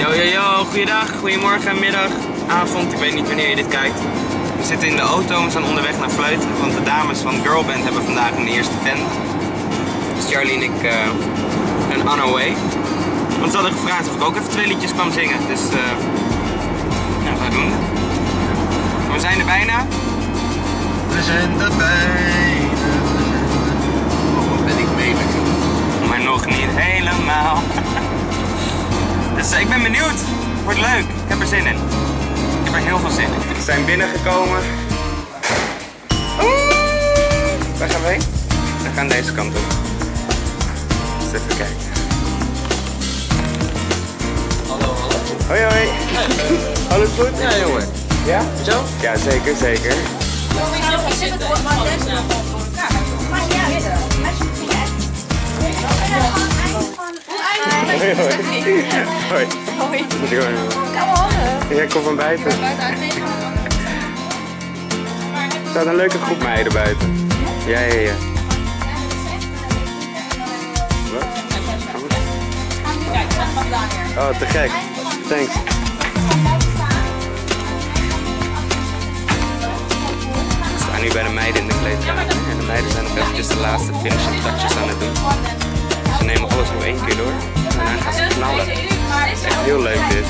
Yo, yo, yo, goeiedag, goedemorgen, middag, avond, ik weet niet wanneer je dit kijkt. We zitten in de auto en we zijn onderweg naar Fluit, want de dames van Girlband hebben vandaag hun eerste fan. Dus Charlie en ik zijn on our way. Want ze hadden gevraagd of ik ook even 2 liedjes kwam zingen, dus nou, we doen het. We zijn er bijna. We zijn er bijna. Oh, wat ben ik melig. Maar nog niet helemaal. Dus ik ben benieuwd. Wordt leuk. Ik heb er zin in. Ik heb er heel veel zin in. We zijn binnengekomen. Waar gaan we heen? We gaan deze kant op. Dus even kijken. Hallo, hallo. Hoi, hoi. Alles goed? Ja, jongen. Ja? Zo? Ja, zeker, zeker. Hoi, hoi. Hoi. Hoi. Ja, ik kom van buiten. Er staat een leuke groep meiden buiten. Ja, ja, ja. Wat? Oh, te gek. Thanks. We staan nu bij de meiden in de kleedkamer. En de meiden zijn nog eventjes de laatste finishing touches aan het doen. Ze nemen alles nog 1 keer door en dan gaan ze knallen. Het is echt heel leuk dit.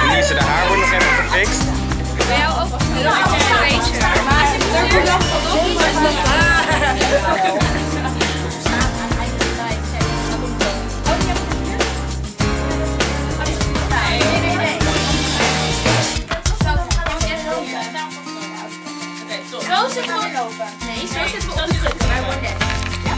En nu is de haar wordt nog even gefixt. Bij jou ook een beetje. Maar er wordt nog wat op. Zo zitten we lopen. Nee, zo zitten we opdrukken, maar wordt net. Ja.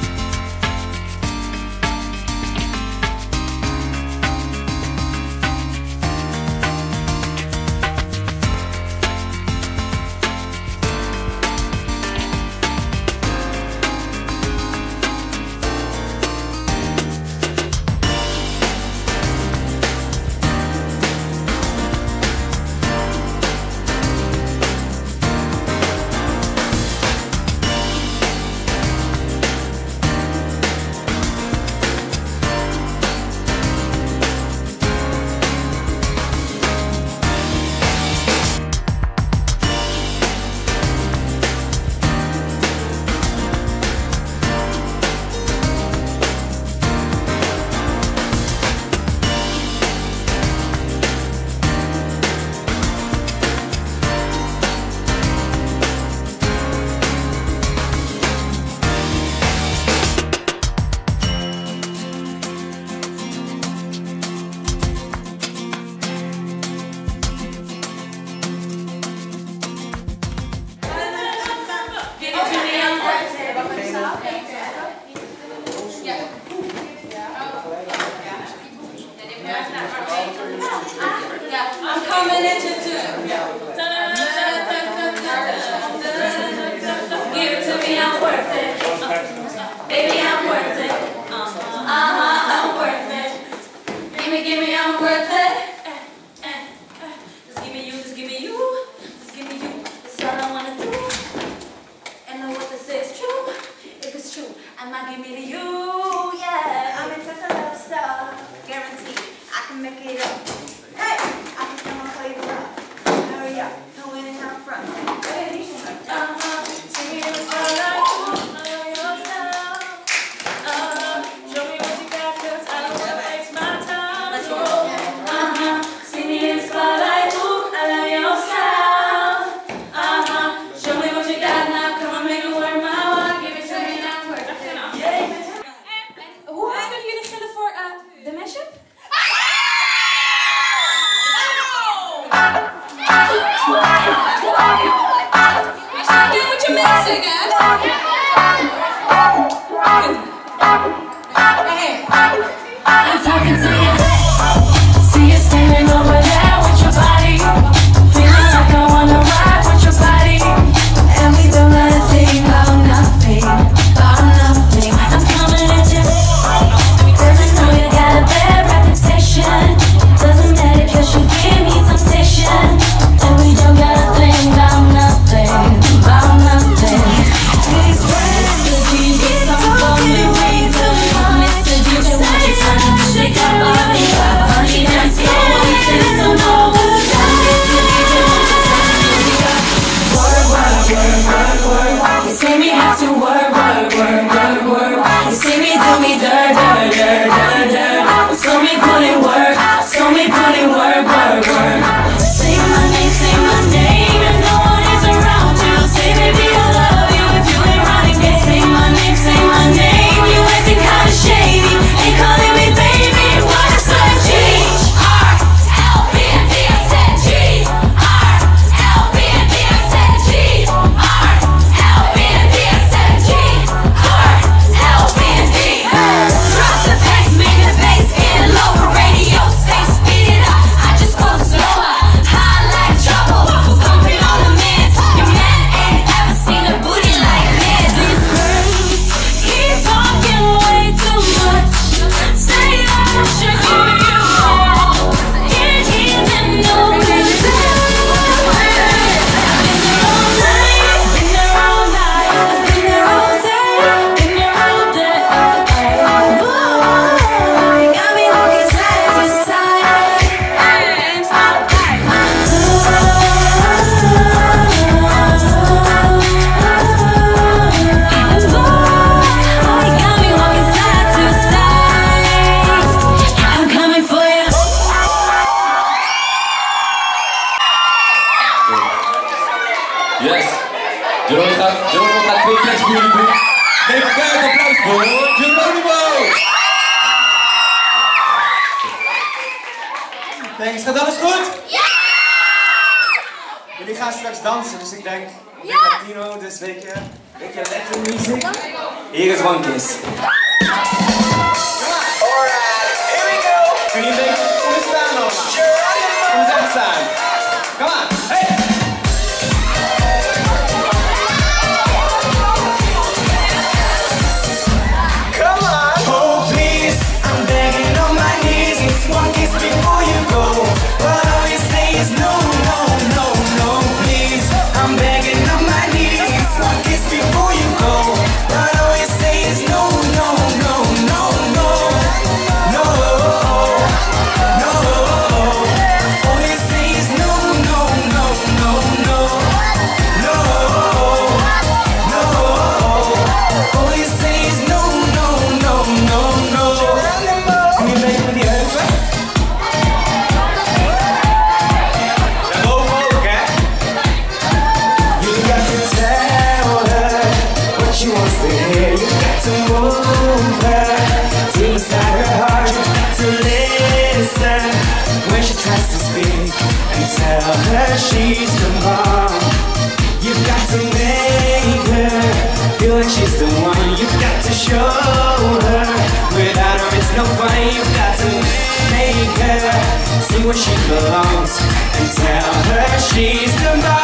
Geronimo gaat twee tracks voor jullie doen. Geef een keihard applaus voor Geronimo! Thanks, gaat alles goed? Ja! Jullie gaan straks dansen, dus ik denk... Ja! Tino, dus weet je lekker muziek? Hier is One Kiss. Alright, here we go! Kun je een beetje opstaan nog? Kom eens staan. Kom aan, hey! Where she belongs and tell her she's the mom.